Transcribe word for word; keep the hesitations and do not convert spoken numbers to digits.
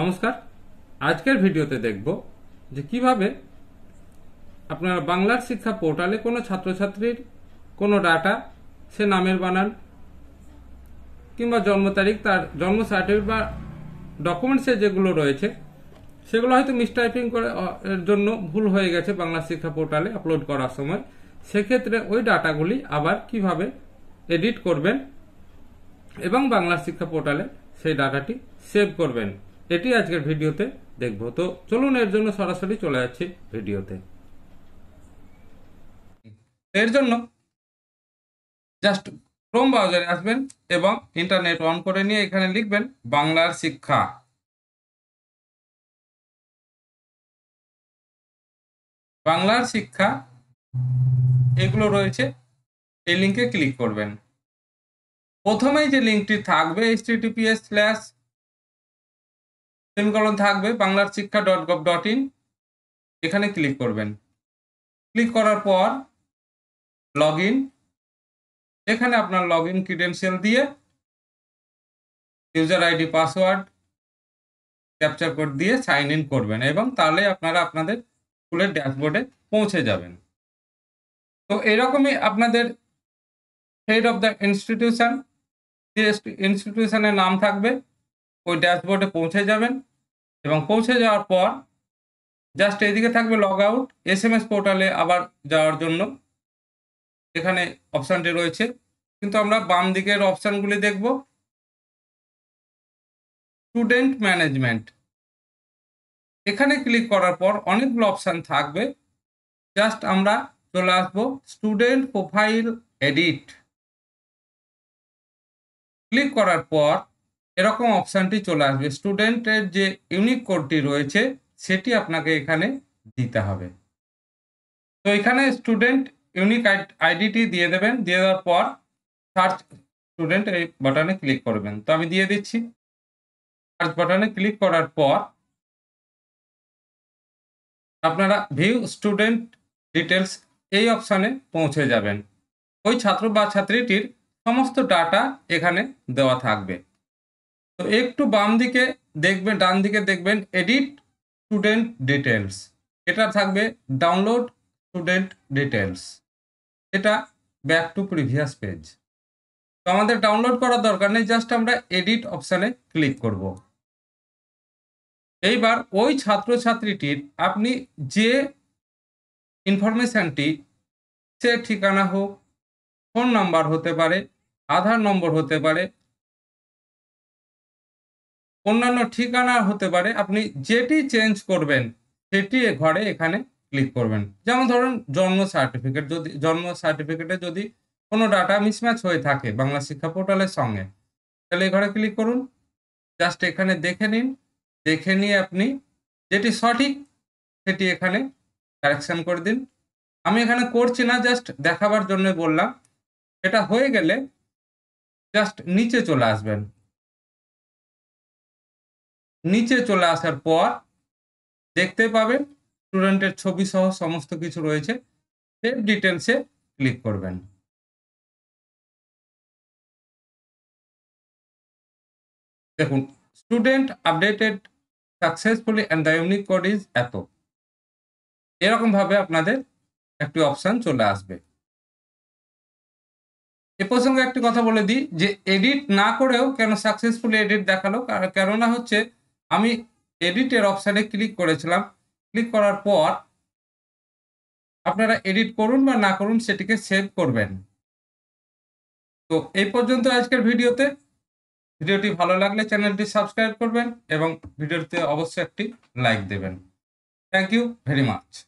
নমস্কার, আজকের ভিডিওতে দেখব যে কিভাবে আপনারা বাংলার শিক্ষা পোর্টালে কোনো ছাত্রছাত্রীর কোনো ডাটা, সে নামের বানান কিংবা জন্ম তারিখ, তার জন্ম সার্টিফিকেট বা ডকুমেন্টসে যেগুলো রয়েছে সেগুলো হয়তো মিসটাইপিং করার জন্য ভুল হয়ে গেছে বাংলা শিক্ষা পোর্টালে আপলোড করার সময়, সেক্ষেত্রে ওই ডাটাগুলি আবার কিভাবে এডিট করবেন এবং বাংলা শিক্ষা পোর্টালে সেই ডাটাটি সেভ করবেন, এটি আজকের ভিডিওতে দেখব। তো চলুন এর জন্য সরাসরি চলে যাচ্ছি ভিডিওতে। এর জন্য জাস্ট ক্রোম ব্রাউজারে আসবেন এবং ইন্টারনেট অন করে নিয়ে এখানে লিখবেন বাংলার শিক্ষা। বাংলার শিক্ষা এগুলো রয়েছে, এই লিঙ্কে ক্লিক করবেন। প্রথমেই যে লিঙ্কটি থাকবে এইচটিটিপিএস স্ল্যাশ সেমিকোলন থাকবে বাংলারশিক্ষা ডট গভ ডট ইন, এখানে ক্লিক করবেন। ক্লিক করার পর লগ ইন, এখানে আপনার লগ ইন ক্রিডেন্সিয়াল দিয়ে user ID, password, captcha code দিয়ে সাইন ইন করবেন এবং তাহলে আপনারা আপনাদের স্কুলের ড্যাশবোর্ডে পৌঁছে যাবেন। তো এরকমই আপনাদের হেড অফ দ্য ইনস্টিটিউশন, যে ইনস্টিটিউশনের নাম থাকবে, ওই ড্যাশবোর্ডে পৌঁছে যাবেন এবং পৌঁছে যাওয়ার পর জাস্ট এদিকে থাকবে log out. S M S পোর্টালে আবার যাওয়ার জন্য এখানে অপশানটি রয়েছে, কিন্তু আমরা বাম দিকের অপশানগুলি দেখব। স্টুডেন্ট ম্যানেজমেন্ট, এখানে ক্লিক করার পর অনেকগুলো অপশান থাকবে। জাস্ট আমরা চলে আসবো স্টুডেন্ট প্রোফাইল এডিট। ক্লিক করার পর এরকম অপশানটি চলে আসবে। স্টুডেন্টের যে ইউনিক কোডটি রয়েছে সেটি আপনাকে এখানে দিতে হবে। তো এখানে স্টুডেন্ট ইউনিক আইডিটি দিয়ে দেবেন। দিয়ে দেওয়ার পর সার্চ স্টুডেন্ট এই বাটনে ক্লিক করবেন। তো আমি দিয়ে দিচ্ছি। সার্চ বাটনে ক্লিক করার পর আপনারা ভিউ স্টুডেন্ট ডিটেলস এই অপশানে পৌঁছে যাবেন। ওই ছাত্র বা ছাত্রীটির সমস্ত ডাটা এখানে দেওয়া থাকবে। তো একটু বাম দিকে দেখবেন, ডান দিকে দেখবেন এডিট স্টুডেন্ট ডিটেলস, এটা থাকবে ডাউনলোড স্টুডেন্ট ডিটেলস, এটা ব্যাক টু প্রিভিয়াস পেজ। তো আমাদের ডাউনলোড করার দরকার নেই, জাস্ট আমরা এডিট অপশানে ক্লিক করব। এইবার ওই ছাত্রছাত্রীটির আপনি যে ইনফরমেশানটি, সে ঠিকানা হোক, ফোন নাম্বার হতে পারে, আধার নম্বর হতে পারে, অন্যান্য ঠিকানা হতে পারে, আপনি যেটি চেঞ্জ করবেন সেটি ঘরে এখানে ক্লিক করবেন। যেমন ধরুন জন্ম সার্টিফিকেট, যদি জন্ম সার্টিফিকেটে যদি কোনো ডাটা মিসম্যাচ হয়ে থাকে বাংলা শিক্ষা পোর্টালের সঙ্গে, তাহলে এই ঘরে ক্লিক করুন। জাস্ট এখানে দেখে নিন, দেখে নিয়ে আপনি যেটি সঠিক সেটি এখানে কারেকশান করে দিন। আমি এখানে করছি না, জাস্ট দেখাবার জন্য বললাম। এটা হয়ে গেলে জাস্ট নিচে চলে আসবেন। নিচে চলে আসার পর দেখতে পাবেন স্টুডেন্টের ছবি সহ সমস্ত কিছু রয়েছে। সেভ ডিটেলসে ক্লিক করবেন। দেখুন, student updated successfully and the unique code is এত, এরকমভাবে আপনাদের একটি অপশান চলে আসবে। এ প্রসঙ্গে একটি কথা বলে দিই যে এডিট না করেও কেন সাকসেসফুলি এডিট দেখালো, কেননা হচ্ছে আমি এডিটের অপশানে ক্লিক করেছিলাম। ক্লিক করার পর আপনারা এডিট করুন বা না করুন, সেটিকে সেভ করবেন। তো এই পর্যন্ত আজকের ভিডিওতে। ভিডিওটি ভালো লাগলে চ্যানেলটি সাবস্ক্রাইব করবেন এবং ভিডিওটিতে অবশ্যই একটি লাইক দেবেন। Thank you very much.